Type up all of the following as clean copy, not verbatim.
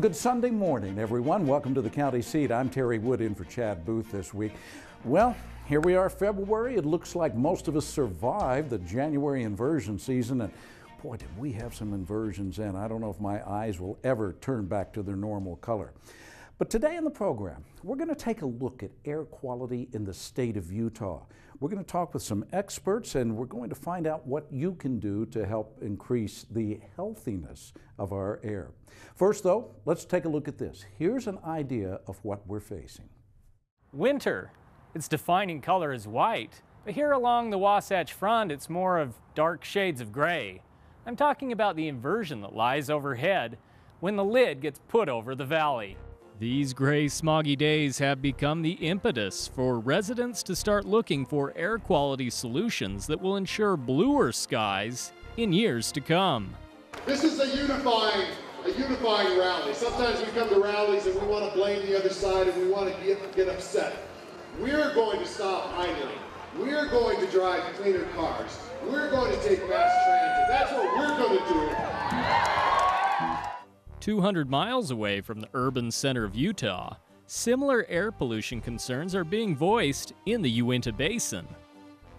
Well, good Sunday morning, everyone. Welcome to The County Seat. I'm Terry Wood, in for Chad Booth this week. Well, here we are, February. It looks like most of us survived the January inversion season, and boy, did we have some inversions in. I don't know if my eyes will ever turn back to their normal color. But today in the program, we're going to take a look at air quality in the state of Utah. We're going to talk with some experts, and we're going to find out what you can do to help increase the healthiness of our air. First, though, let's take a look at this. Here's an idea of what we're facing. Winter. Its defining color is white, but here along the Wasatch Front, it's more of dark shades of gray. I'm talking about the inversion that lies overhead when the lid gets put over the valley. These gray, smoggy days have become the impetus for residents to start looking for air quality solutions that will ensure bluer skies in years to come. This is a unifying rally. Sometimes we come to rallies and we want to blame the other side and we want to get upset. We're going to stop idling. We're going to drive cleaner cars. We're going to take mass transit. That's what we're going to do. 200 miles away from the urban center of Utah, similar air pollution concerns are being voiced in the Uintah Basin.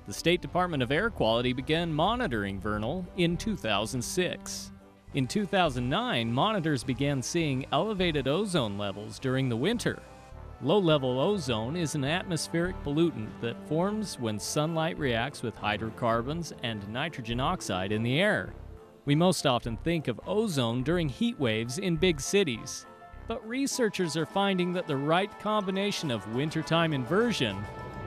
The State Department of Air Quality began monitoring Vernal in 2006. In 2009, monitors began seeing elevated ozone levels during the winter. Low-level ozone is an atmospheric pollutant that forms when sunlight reacts with hydrocarbons and nitrogen oxide in the air. We most often think of ozone during heat waves in big cities, but researchers are finding that the right combination of wintertime inversion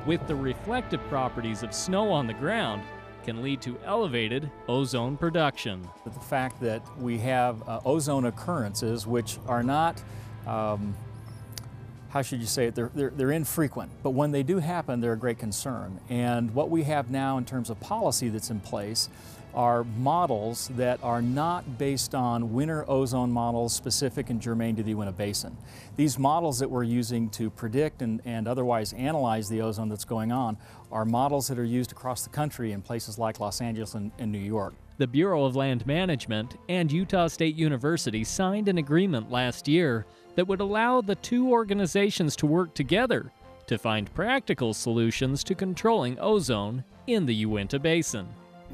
with the reflective properties of snow on the ground can lead to elevated ozone production. The fact that we have ozone occurrences which are not, how should you say it, they're infrequent, but when they do happen, they're a great concern. And what we have now in terms of policy that's in place are models that are not based on winter ozone models specific and germane to the Uintah Basin. These models that we're using to predict and otherwise analyze the ozone that's going on are models that are used across the country in places like Los Angeles and New York. The Bureau of Land Management and Utah State University signed an agreement last year that would allow the two organizations to work together to find practical solutions to controlling ozone in the Uintah Basin.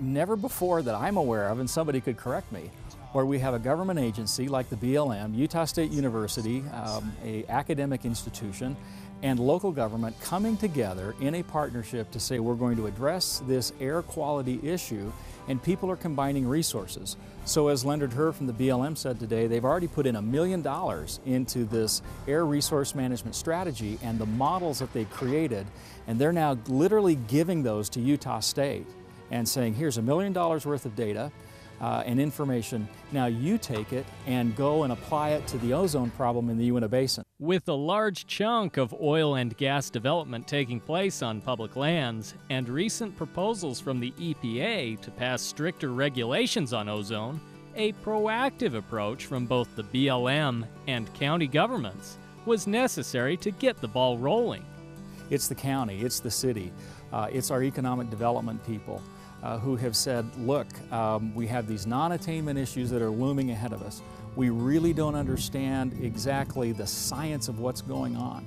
Never before that I'm aware of, and somebody could correct me, where we have a government agency like the BLM, Utah State University, an academic institution, and local government coming together in a partnership to say we're going to address this air quality issue, and people are combining resources. So as Leonard Herr from the BLM said today, they've already put in $1 million into this air resource management strategy and the models that they created, and they're now literally giving those to Utah State and saying, here's $1 million worth of data and information. Now you take it and go and apply it to the ozone problem in the Uintah Basin. With a large chunk of oil and gas development taking place on public lands and recent proposals from the EPA to pass stricter regulations on ozone, a proactive approach from both the BLM and county governments was necessary to get the ball rolling. It's the county, it's the city, it's our economic development people. Who have said, look, we have these non-attainment issues that are looming ahead of us. We really don't understand exactly the science of what's going on.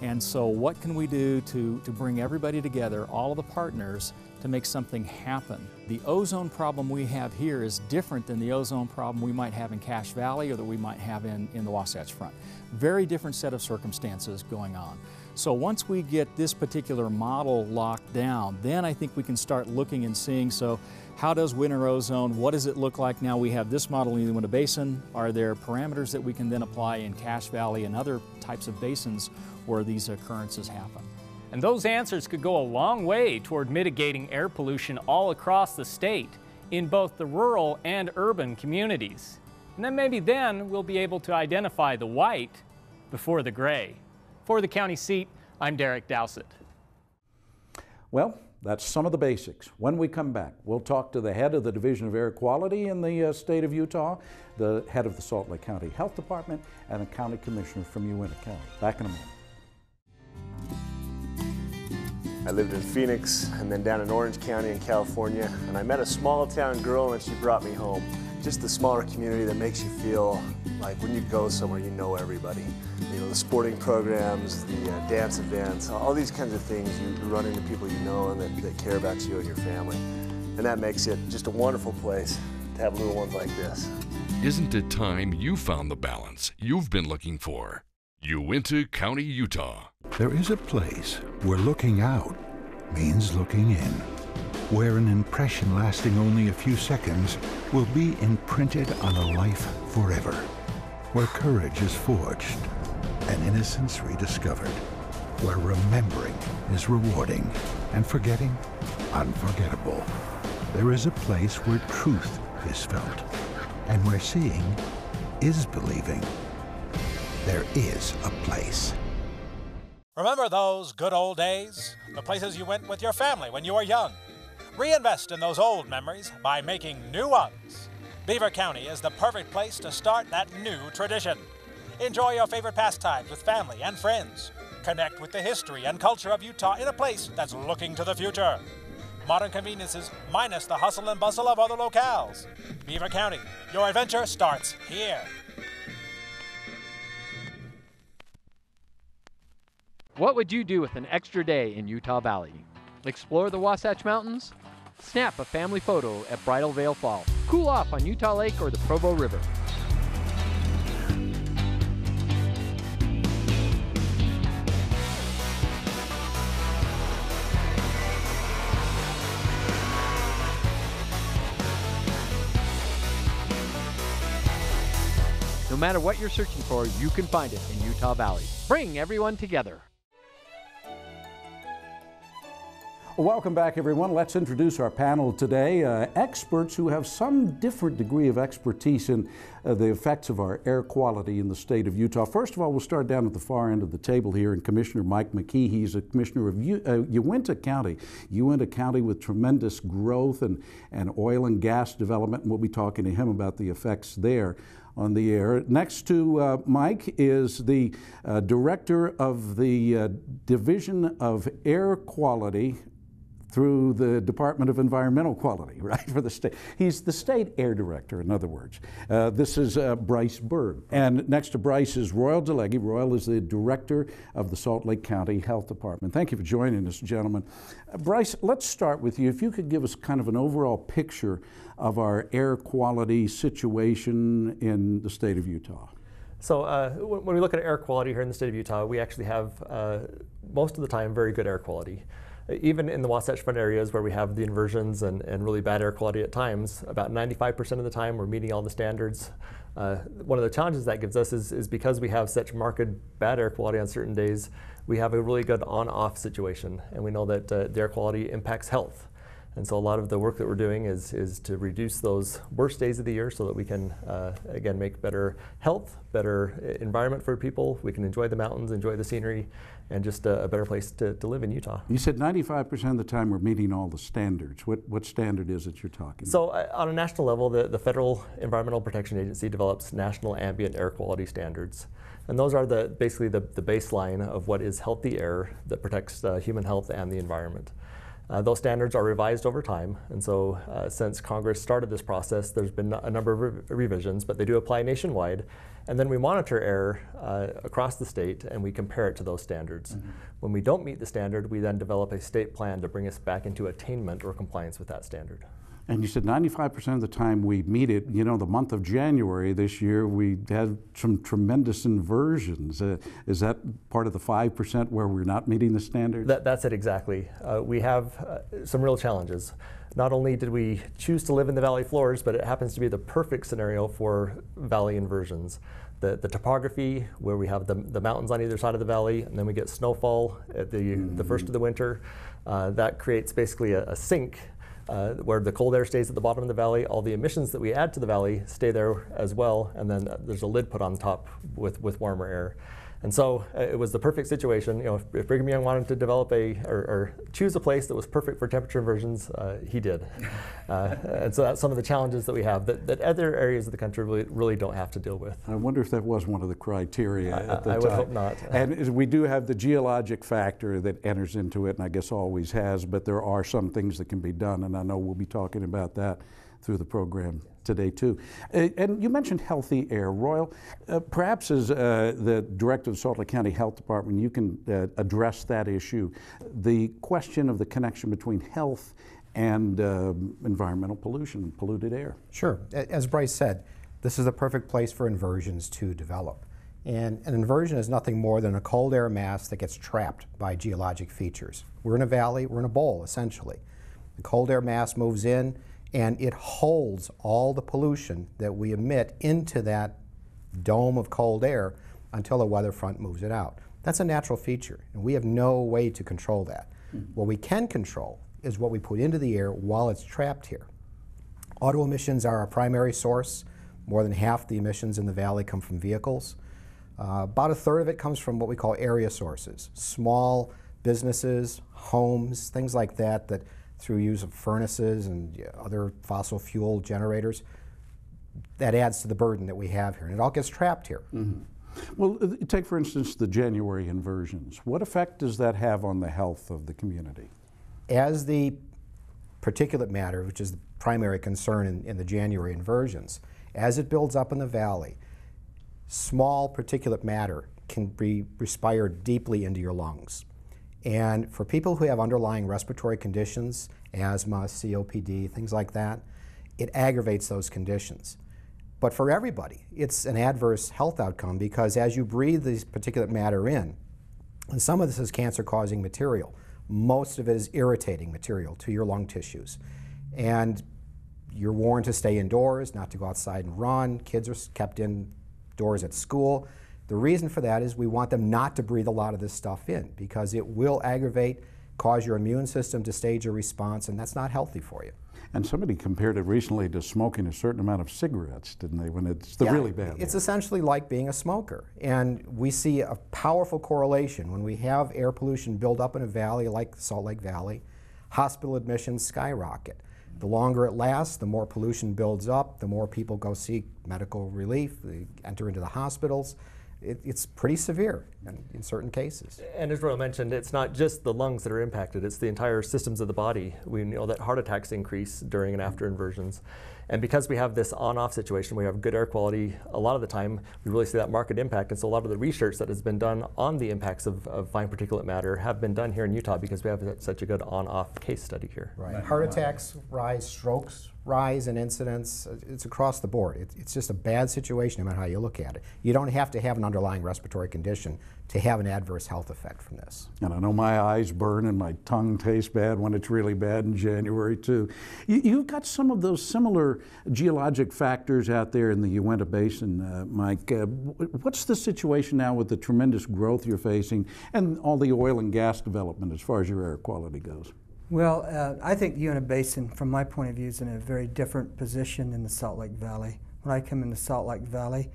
And so what can we do to bring everybody together, all of the partners, to make something happen? The ozone problem we have here is different than the ozone problem we might have in Cache Valley or that we might have in the Wasatch Front. Very different set of circumstances going on. So once we get this particular model locked down, then I think we can start looking and seeing, so how does winter ozone, what does it look like now we have this model in the Uintah Basin? Are there parameters that we can then apply in Cache Valley and other types of basins where these occurrences happen? And those answers could go a long way toward mitigating air pollution all across the state in both the rural and urban communities. And then maybe then we'll be able to identify the white before the gray. For the County Seat, I'm Derek Dowsett. Well, that's some of the basics. When we come back, we'll talk to the head of the Division of Air Quality in the state of Utah, the head of the Salt Lake County Health Department, and the county commissioner from Uintah County. Back in a moment. I lived in Phoenix and then down in Orange County in California, and I met a small town girl and she brought me home. just the smaller community that makes you feel like when you go somewhere, you know everybody. You know, the sporting programs, the dance events, all these kinds of things, you run into people you know and that care about you and your family. And that makes it just a wonderful place to have little ones like this. Isn't it time you found the balance you've been looking for? Uintah County, Utah. There is a place where looking out means looking in, where an impression lasting only a few seconds will be imprinted on a life forever, where courage is forged and innocence rediscovered, where remembering is rewarding and forgetting unforgettable. There is a place where truth is felt and where seeing is believing. There is a place. Remember those good old days? The places you went with your family when you were young. Reinvest in those old memories by making new ones. Beaver County is the perfect place to start that new tradition. Enjoy your favorite pastimes with family and friends. Connect with the history and culture of Utah in a place that's looking to the future. Modern conveniences minus the hustle and bustle of other locales. Beaver County, your adventure starts here. What would you do with an extra day in Utah Valley? Explore the Wasatch Mountains? Snap a family photo at Bridal Veil Fall. Cool off on Utah Lake or the Provo River. No matter what you're searching for, you can find it in Utah Valley. Bring everyone together. Welcome back, everyone. Let's introduce our panel today. Experts who have some different degree of expertise in the effects of our air quality in the state of Utah. First of all, we'll start down at the far end of the table here, and Commissioner Mike McKee. He's a commissioner of Uintah County. Uintah County with tremendous growth and oil and gas development, and we'll be talking to him about the effects there on the air. Next to Mike is the director of the Division of Air Quality through the Department of Environmental Quality, right, for the state. He's the state air director, in other words. This is Bryce Bird. And next to Bryce is Royal DeLegge. Royal is the director of the Salt Lake County Health Department. Thank you for joining us, gentlemen. Bryce, let's start with you. If you could give us kind of an overall picture of our air quality situation in the state of Utah. So when we look at air quality here in the state of Utah, we actually have, most of the time, very good air quality. Even in the Wasatch Front areas where we have the inversions and really bad air quality at times, about 95% of the time we're meeting all the standards. One of the challenges that gives us is because we have such marked bad air quality on certain days, we have a really good on-off situation, and we know that the air quality impacts health. And so a lot of the work that we're doing is to reduce those worst days of the year so that we can, again, make better health, better environment for people. We can enjoy the mountains, enjoy the scenery, and just a better place to live in Utah. You said 95% of the time we're meeting all the standards. What standard is it you're talking about? So on a national level, the Federal Environmental Protection Agency develops national ambient air quality standards. And those are basically the baseline of what is healthy air that protects human health and the environment. Those standards are revised over time, and so since Congress started this process, there's been a number of revisions, but they do apply nationwide. And then we monitor air across the state, and we compare it to those standards. Mm-hmm. When we don't meet the standard, we then develop a state plan to bring us back into attainment or compliance with that standard. And you said 95% of the time we meet it. You know, the month of January this year, we had some tremendous inversions. Is that part of the 5% where we're not meeting the standards? That's it, exactly. We have some real challenges. Not only did we choose to live in the valley floors, but it happens to be the perfect scenario for valley inversions. The topography, where we have the mountains on either side of the valley, and then we get snowfall at the first of the winter. That creates basically a sink where the cold air stays at the bottom of the valley. All the emissions that we add to the valley stay there as well, and then there's a lid put on top with warmer air. And so it was the perfect situation. You know, if Brigham Young wanted to develop or choose a place that was perfect for temperature inversions, he did. And so that's some of the challenges that we have that other areas of the country really don't have to deal with. I wonder if that was one of the criteria at the time. I would hope not. And we do have the geologic factor that enters into it, and I guess always has, but there are some things that can be done, and I know we'll be talking about that through the program today too. And you mentioned healthy air, Royal. Perhaps as the director of the Salt Lake County Health Department, you can address that issue, the question of the connection between health and environmental pollution, polluted air. Sure. As Bryce said, this is the perfect place for inversions to develop. And an inversion is nothing more than a cold air mass that gets trapped by geologic features. We're in a valley, we're in a bowl, essentially. The cold air mass moves in and it holds all the pollution that we emit into that dome of cold air until a weather front moves it out. That's a natural feature, and we have no way to control that. What we can control is what we put into the air while it's trapped here. Auto emissions are our primary source. More than half the emissions in the valley come from vehicles. About a third of it comes from what we call area sources, small businesses, homes, things like that, that through use of furnaces and other fossil fuel generators, that adds to the burden that we have here, and it all gets trapped here. Mm-hmm. Well, take for instance the January inversions. What effect does that have on the health of the community? As the particulate matter, which is the primary concern in the January inversions, as it builds up in the valley, small particulate matter can be respired deeply into your lungs. And for people who have underlying respiratory conditions, asthma, COPD, things like that, it aggravates those conditions. But for everybody, it's an adverse health outcome, because as you breathe this particulate matter in, and some of this is cancer-causing material, most of it is irritating material to your lung tissues. And you're warned to stay indoors, not to go outside and run. Kids are kept in doors at school. The reason for that is we want them not to breathe a lot of this stuff in, because it will aggravate, cause your immune system to stage a response, and that's not healthy for you. And somebody compared it recently to smoking a certain amount of cigarettes, didn't they, when it's the really bad It's essentially like being a smoker. And we see a powerful correlation. When we have air pollution build up in a valley like Salt Lake Valley, hospital admissions skyrocket. The longer it lasts, the more pollution builds up, the more people go seek medical relief, they enter into the hospitals. It's pretty severe in certain cases. And as Royal mentioned, it's not just the lungs that are impacted, it's the entire systems of the body. We know that heart attacks increase during and after inversions. And because we have this on-off situation, we have good air quality a lot of the time, we really see that market impact. And so a lot of the research that has been done on the impacts of fine particulate matter have been done here in Utah, because we have such a good on-off case study here. Right. Heart attacks rise, strokes rise in incidence. It's across the board. It's just a bad situation no matter how you look at it. You don't have to have an underlying respiratory condition to have an adverse health effect from this. And I know my eyes burn and my tongue tastes bad when it's really bad in January too. You've got some of those similar geologic factors out there in the Uintah Basin, Mike. What's the situation now with the tremendous growth you're facing and all the oil and gas development as far as your air quality goes? Well, I think the Uintah Basin, from my point of view, is in a very different position than the Salt Lake Valley. When I come into Salt Lake Valley,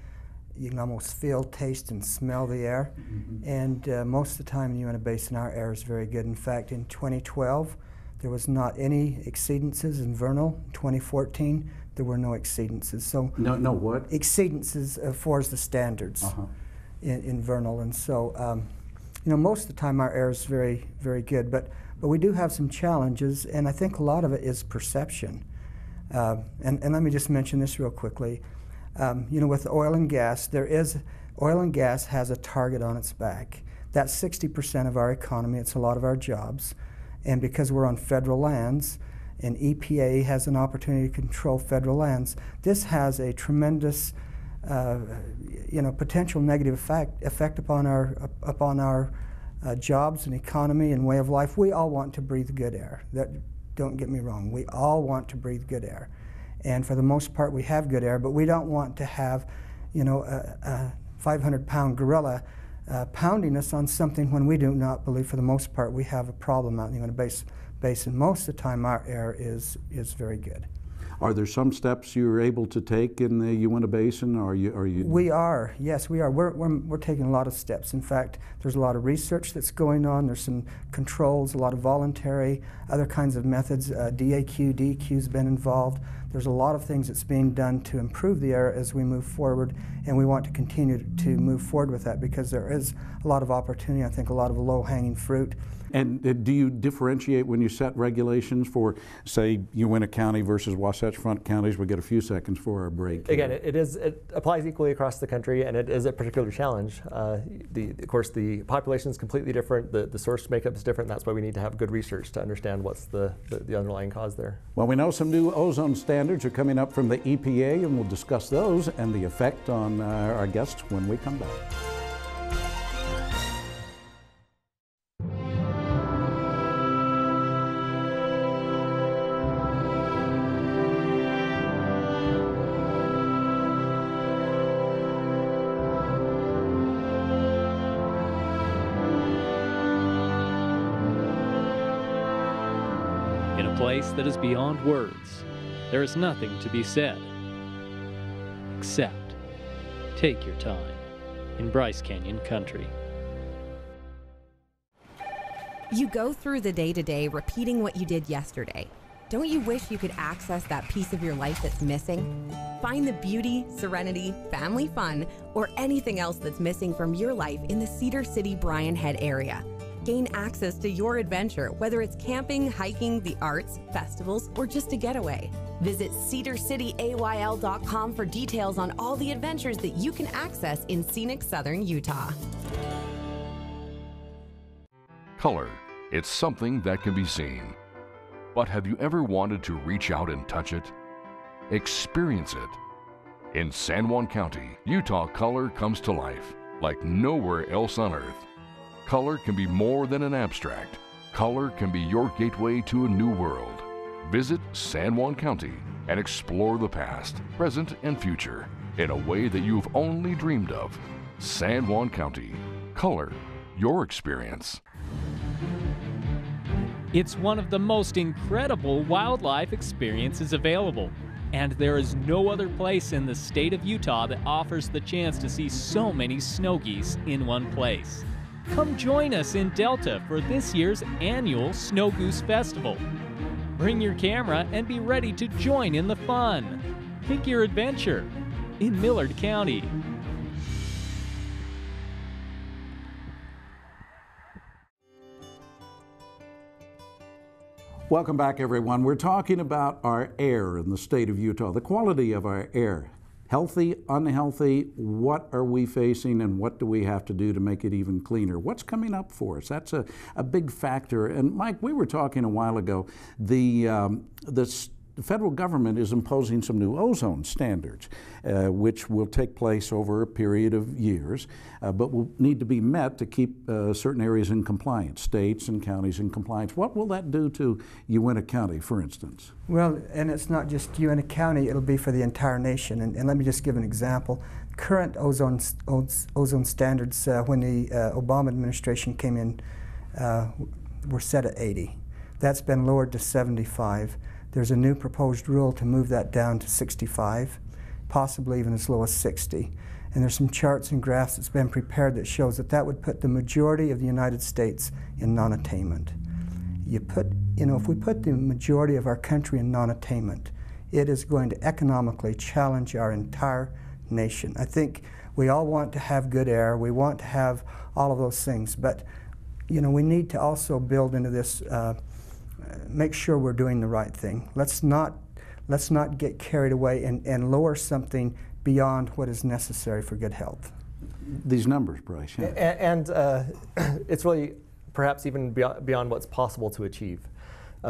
you can almost feel, taste, and smell the air. Mm-hmm. And most of the time in the Uintah Basin, our air is very good. In fact, in 2012, there was not any exceedances in Vernal. In 2014, there were no exceedances. So no what? Exceedances as the standards in Vernal. And so, you know, most of the time our air is very, very good. But we do have some challenges, and I think a lot of it is perception. And let me just mention this real quickly. You know, with oil and gas, oil and gas has a target on its back. That's 60% of our economy. It's a lot of our jobs. And because we're on federal lands, and EPA has an opportunity to control federal lands, this has a tremendous, you know, potential negative effect upon our jobs and economy and way of life. We all want to breathe good air. That, don't get me wrong. We all want to breathe good air, and for the most part, we have good air. But we don't want to have, you know, a 500-pound gorilla pounding us on something when we do not believe, for the most part, we have a problem out in the Uintah Basin. Most of the time, our air is very good. Are there some steps you're able to take in the Uintah Basin? We are, yes, we are. We're taking a lot of steps. In fact, there's a lot of research that's going on. There's some controls, a lot of voluntary, other kinds of methods. DAQ, DQ's been involved. There's a lot of things that's being done to improve the area as we move forward, and we want to continue to move forward with that because there is a lot of opportunity, I think a lot of low-hanging fruit. And do you differentiate when you set regulations for, say, Uintah County versus Wasatch Front counties? We'll get a few seconds for our break. Again, it applies equally across the country, and it is a particular challenge. Of course, the population is completely different, the source makeup is different, and that's why we need to have good research to understand what's the underlying cause there. Well, we know some new ozone standards are coming up from the EPA, and we'll discuss those and the effect on our guests when we come back. That is beyond words. There is nothing to be said, except take your time in Bryce Canyon Country. You go through the day to day repeating what you did yesterday. Don't you wish you could access that piece of your life that's missing? Find the beauty, serenity, family fun, or anything else that's missing from your life in the Cedar City Bryan Head area. Gain access to your adventure, whether it's camping, hiking, the arts, festivals, or just a getaway. Visit cedarcityayl.com for details on all the adventures that you can access in scenic southern Utah. Color, it's something that can be seen. But have you ever wanted to reach out and touch it? Experience it. In San Juan County, Utah color comes to life like nowhere else on earth. Color can be more than an abstract. Color can be your gateway to a new world. Visit San Juan County and explore the past, present, and future in a way that you've only dreamed of. San Juan County. Color your experience. It's one of the most incredible wildlife experiences available, and there is no other place in the state of Utah that offers the chance to see so many snow geese in one place. Come join us in Delta for this year's annual Snow Goose Festival. Bring your camera and be ready to join in the fun. Pick your adventure in Millard County. Welcome back, everyone. We're talking about our air in the state of Utah, the quality of our air. Healthy, unhealthy, what are we facing and what do we have to do to make it even cleaner? What's coming up for us? That's a big factor. And Mike, we were talking a while ago, the federal government is imposing some new ozone standards, which will take place over a period of years, but will need to be met to keep certain areas in compliance, states and counties in compliance. What will that do to Uintah County, for instance? Well, and it's not just Uintah County, it'll be for the entire nation. And let me just give an example. Current ozone standards, when the Obama administration came in, were set at 80. That's been lowered to 75. There's a new proposed rule to move that down to 65, possibly even as low as 60. And there's some charts and graphs that's been prepared that shows that that would put the majority of the United States in non-attainment. If we put the majority of our country in non-attainment, it is going to economically challenge our entire nation. I think we all want to have good air, we want to have all of those things, but you know, we need to also build into this make sure we're doing the right thing. Let's not get carried away and lower something beyond what is necessary for good health. These numbers, Bryce. Yeah. And it's really perhaps even beyond what's possible to achieve.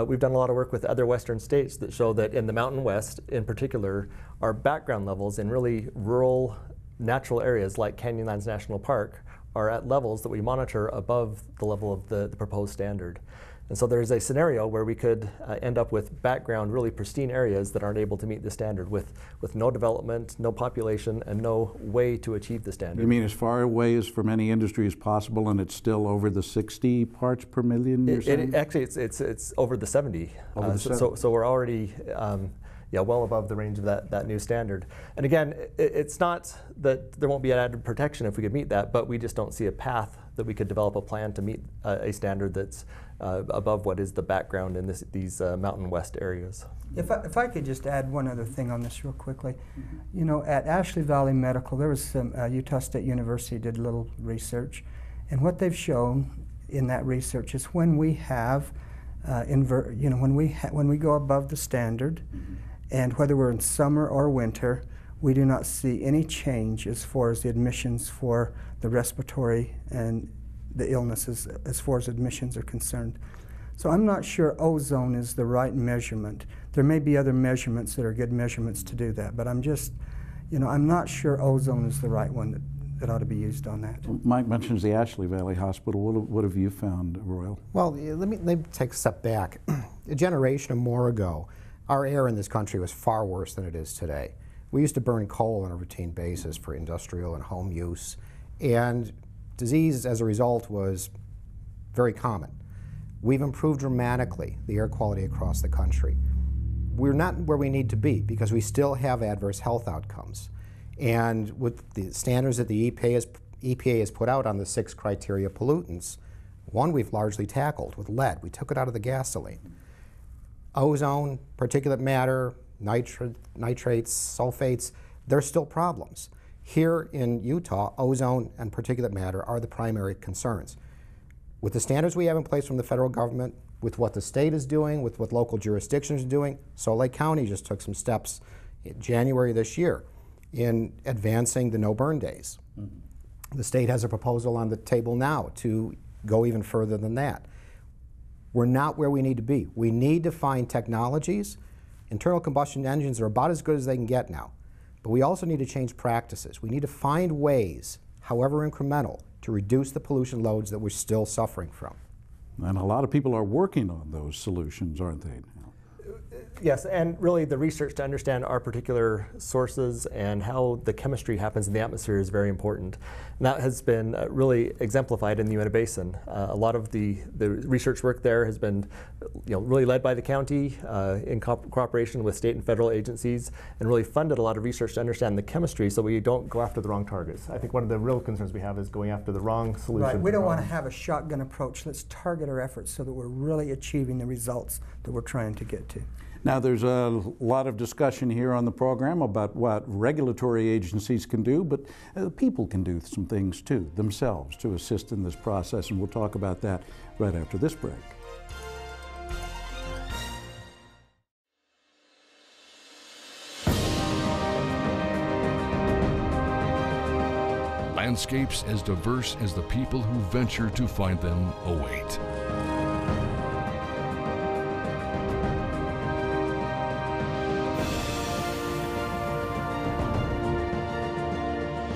We've done a lot of work with other Western states that show that in the Mountain West, in particular, our background levels in really rural natural areas like Canyonlands National Park are at levels that we monitor above the level of the proposed standard. And so there's a scenario where we could end up with background, really pristine areas that aren't able to meet the standard with no development, no population, and no way to achieve the standard. You mean as far away as from any industry as possible, and it's still over the 60 parts per million? Actually, it's over the 70. Over the 70. So we're already well above the range of that new standard. And again, it's not that there won't be an added protection if we could meet that, but we just don't see a path that we could develop a plan to meet a standard that's above what is the background in these Mountain West areas. If I could just add one other thing on this real quickly. You know, at Ashley Valley Medical, there was some, Utah State University did a little research, and what they've shown in that research is when we have, when we go above the standard, and whether we're in summer or winter, we do not see any change as far as the admissions for the respiratory and the illnesses as far as admissions are concerned. So I'm not sure ozone is the right measurement. There may be other measurements that are good measurements to do that, but I'm just, you know, I'm not sure ozone is the right one that ought to be used on that. Mike mentions the Ashley Valley Hospital. What have you found, Royal? Well, let me take a step back. A generation or more ago, our air in this country was far worse than it is today. We used to burn coal on a routine basis for industrial and home use, and disease as a result was very common. We've improved dramatically the air quality across the country. We're not where we need to be because we still have adverse health outcomes. And with the standards that the EPA has put out on the 6 criteria pollutants, one we've largely tackled with lead. We took it out of the gasoline. Ozone, particulate matter, nitrates, sulfates, they're still problems. Here in Utah, ozone and particulate matter are the primary concerns. With the standards we have in place from the federal government, with what the state is doing, with what local jurisdictions are doing, Salt Lake County just took some steps in January this year in advancing the no-burn days. The state has a proposal on the table now to go even further than that. We're not where we need to be. We need to find technologies. Internal combustion engines are about as good as they can get now. But we also need to change practices. We need to find ways, however incremental, to reduce the pollution loads that we're still suffering from. And a lot of people are working on those solutions, aren't they? Yes, and really the research to understand our particular sources and how the chemistry happens in the atmosphere is very important. And that has been really exemplified in the Uintah Basin. A lot of the research work there has been, really led by the county in cooperation with state and federal agencies, and really funded a lot of research to understand the chemistry so we don't go after the wrong targets. I think one of the real concerns we have is going after the wrong solution. Right, we don't want to have a shotgun approach. Let's target our efforts so that we're really achieving the results that we're trying to get to. Now, there's a lot of discussion here on the program about what regulatory agencies can do, but people can do some things too, themselves, to assist in this process, and we'll talk about that right after this break. Landscapes as diverse as the people who venture to find them await.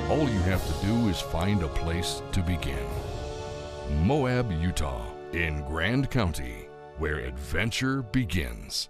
All you have to do is find a place to begin. Moab, Utah, in Grand County, where adventure begins.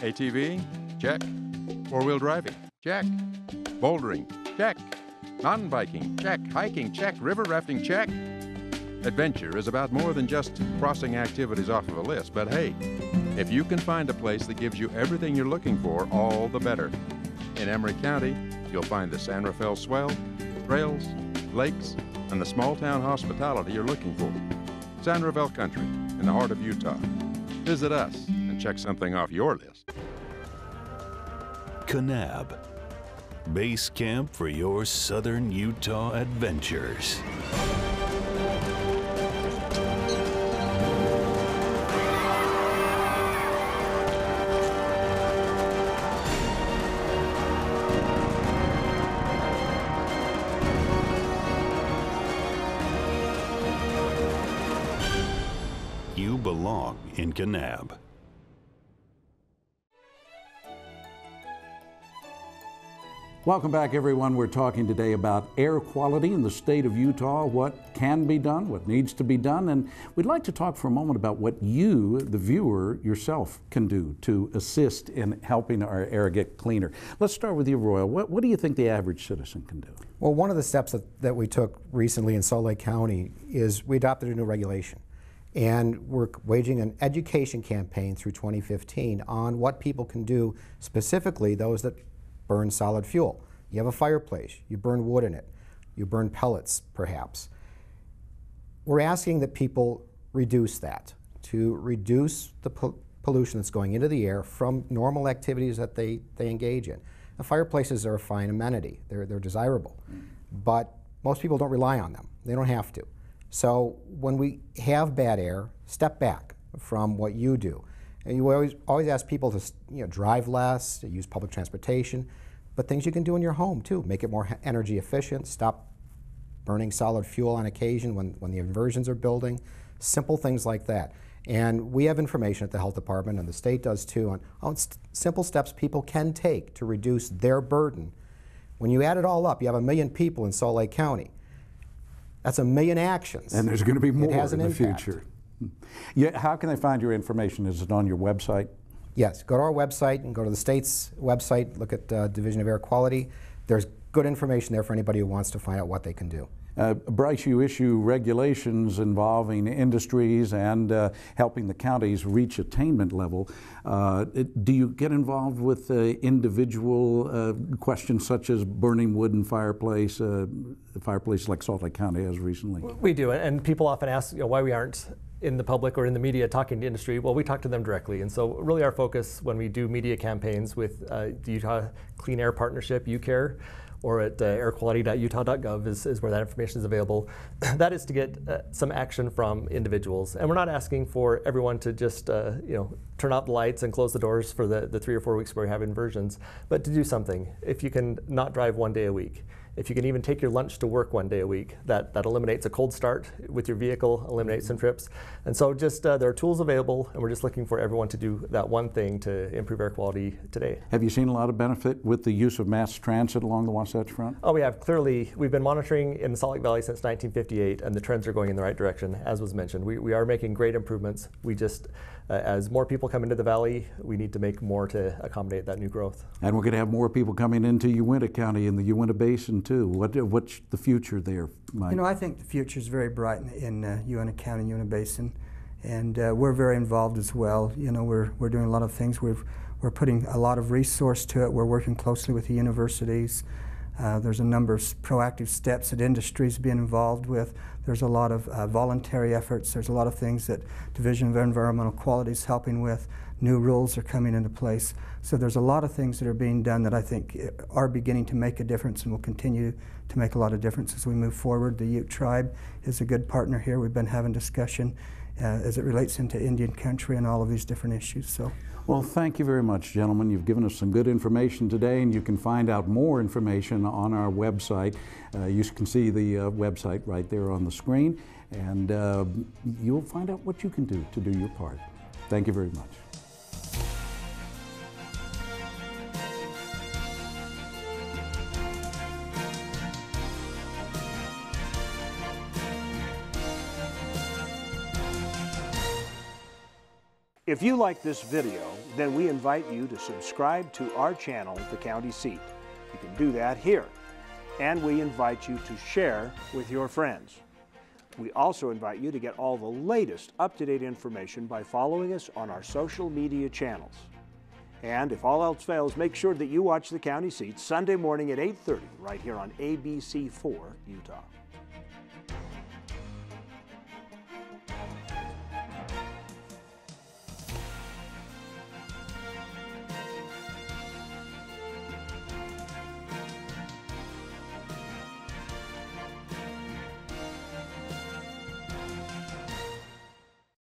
ATV, check. Four-wheel driving, check. Bouldering, check. Mountain biking, check. Hiking, check. River rafting, check. Adventure is about more than just crossing activities off of a list, but hey, if you can find a place that gives you everything you're looking for, all the better. In Emery County, you'll find the San Rafael Swell, trails, lakes, and the small-town hospitality you're looking for. San Rafael Country, in the heart of Utah. Visit us and check something off your list. Kanab, base camp for your southern Utah adventures. You belong in Kanab. Welcome back, everyone. We're talking today about air quality in the state of Utah, what can be done, what needs to be done, and we'd like to talk for a moment about what you, the viewer, yourself can do to assist in helping our air get cleaner. Let's start with you, Royal. What do you think the average citizen can do? Well, one of the steps that we took recently in Salt Lake County is we adopted a new regulation, and we're waging an education campaign through 2015 on what people can do, specifically those that burn solid fuel. You have a fireplace, you burn wood in it, you burn pellets perhaps. We're asking that people reduce that, to reduce the pollution that's going into the air from normal activities that they engage in. Now, fireplaces are a fine amenity, they're desirable, but most people don't rely on them, they don't have to. So when we have bad air, step back from what you do. And you always ask people to drive less, to use public transportation, but things you can do in your home too. Make it more energy efficient, stop burning solid fuel on occasion when the inversions are building, simple things like that. And we have information at the health department, and the state does too, on simple steps people can take to reduce their burden. When you add it all up, you have 1 million people in Salt Lake County. That's 1 million actions. And there's going to be more in the future. Yeah, how can they find your information? Is it on your website? Yes, go to our website and go to the state's website, look at Division of Air Quality. There's good information there for anybody who wants to find out what they can do. Bryce, you issue regulations involving industries and helping the counties reach attainment level. Do you get involved with individual questions such as burning wood in fireplace, fireplace like Salt Lake County has recently? We do, and people often ask why we aren't in the public or in the media talking to industry. Well, we talk to them directly, and so really our focus when we do media campaigns with the Utah Clean Air Partnership, UCARE, or at airquality.utah.gov is where that information is available. That is to get some action from individuals, and we're not asking for everyone to just turn out the lights and close the doors for the 3 or 4 weeks where we have inversions, but to do something. If you can not drive 1 day a week, if you can even take your lunch to work 1 day a week, that eliminates a cold start with your vehicle, eliminates some trips. And so just there are tools available, and we're just looking for everyone to do that one thing to improve air quality today. Have you seen a lot of benefit with the use of mass transit along the Wasatch Front? Oh, we have. Clearly, we've been monitoring in the Salt Lake Valley since 1958, and the trends are going in the right direction, as was mentioned. We are making great improvements. We just, as more people come into the valley, we need to make more to accommodate that new growth. And we're going to have more people coming into Uintah County and the Uintah Basin too. What's the future there, Mike? I think the future is very bright in Uintah County, Uintah Basin, and we're very involved as well. We're doing a lot of things. We're putting a lot of resource to it. We're working closely with the universities. There's a number of proactive steps that industry's being involved with. There's a lot of voluntary efforts. There's a lot of things that Division of Environmental Quality is helping with. New rules are coming into place. So there's a lot of things that are being done that I think are beginning to make a difference and will continue to make a lot of difference as we move forward. The Ute tribe is a good partner here. We've been having discussion as it relates into Indian country and all of these different issues. So. Well, thank you very much, gentlemen. You've given us some good information today, and you can find out more information on our website. You can see the website right there on the screen, and you'll find out what you can do to do your part. Thank you very much. If you like this video, then we invite you to subscribe to our channel, The County Seat. You can do that here. And we invite you to share with your friends. We also invite you to get all the latest up-to-date information by following us on our social media channels. And if all else fails, make sure that you watch The County Seat Sunday morning at 8:30 right here on ABC4 Utah.